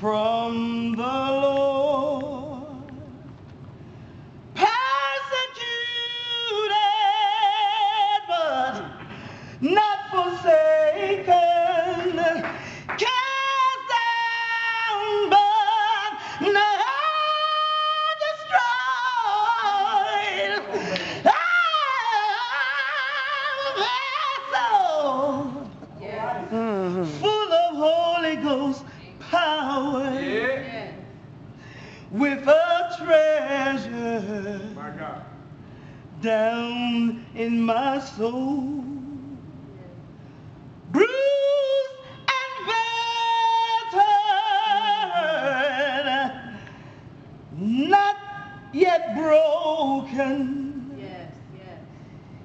From the Lord, persecuted but not forsaken, cast down but not destroyed. I'm a vessel, yes, full of Holy Ghost power, yeah, with a treasure, my God, down in my soul, yeah, bruised and battered, not yet broken, yes, yes,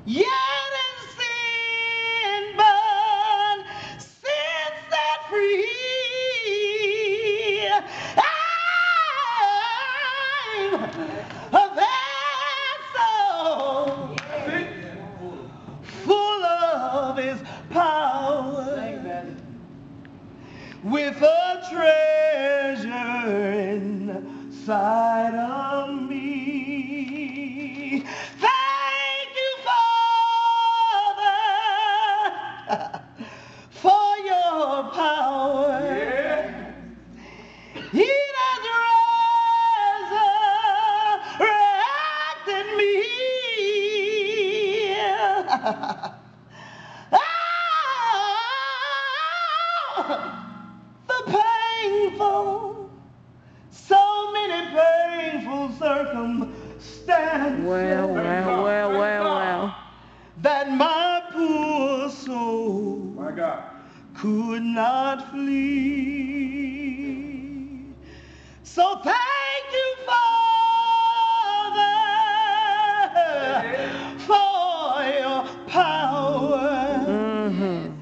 yet in sin, but sin set free. With a treasure inside of me. Thank you, Father, for your power. Yeah. He has resurrected me. Circumstance, well, that my poor soul, my God, could not flee. So thank you, Father, yeah, for your power. Mm-hmm.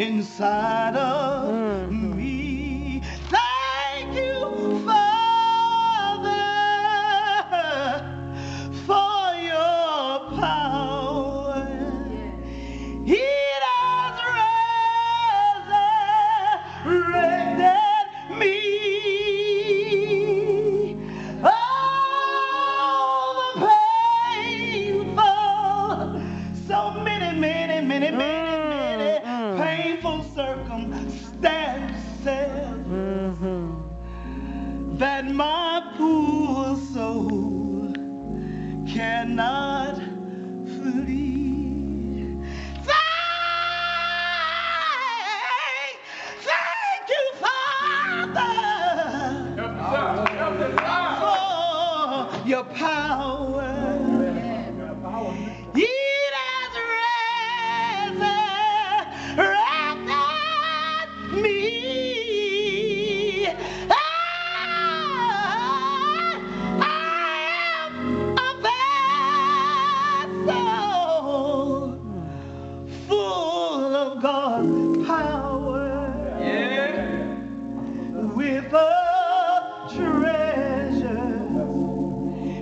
Inside of me. Thank you, Father, for your power. He has resurrected me. Oh, the painful, so many. Circumstances, that my poor soul cannot flee. Thank you, Father, for your power.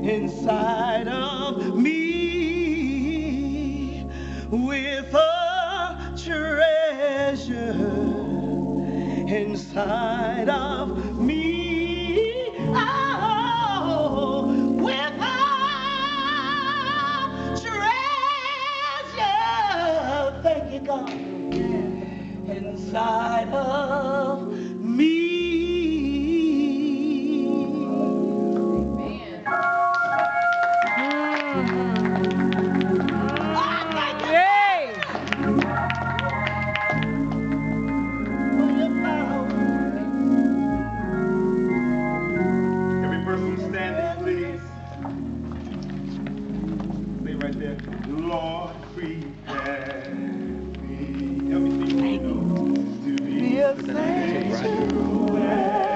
Inside of me. inside of me. Oh, without treasure, thank you, God, inside of me. Amen. Lord, prepare me. Help me see, you know, to be a sanctuary.